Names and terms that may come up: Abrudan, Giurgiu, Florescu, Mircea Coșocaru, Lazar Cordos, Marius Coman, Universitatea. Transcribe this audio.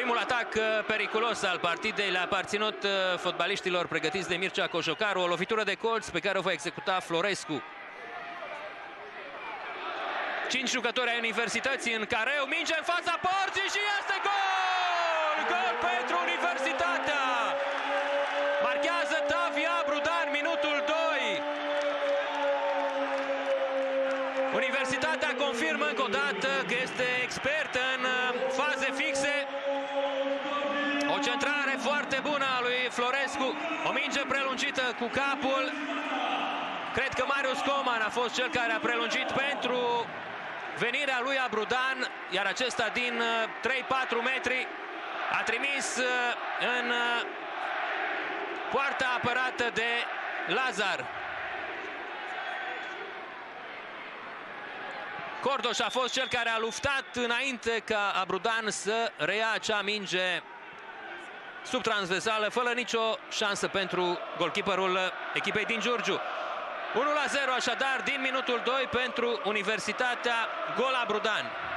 Primul atac periculos al partidei le-a aparținut fotbaliștilor pregătiți de Mircea Coșocaru. O lovitură de colț pe care o va executa Florescu. 5 jucători ai Universității în careu. Minge în fața porții și este gol! Gol pentru Universitatea! Marchează Abrudan, minutul 2. Universitatea confirmă încă o dată că este expertă în faze fixe. O centrare foarte bună a lui Florescu. O minge prelungită cu capul. Cred că Marius Coman a fost cel care a prelungit pentru venirea lui Abrudan, iar acesta din 3-4 metri a trimis în poarta apărată de Lazar. Cordos a fost cel care a luptat înainte ca Abrudan să reia acea minge sub transversală, fără nicio șansă pentru golkiperul echipei din Giurgiu. 1-0 așadar din minutul 2 pentru Universitatea, gol Abrudan.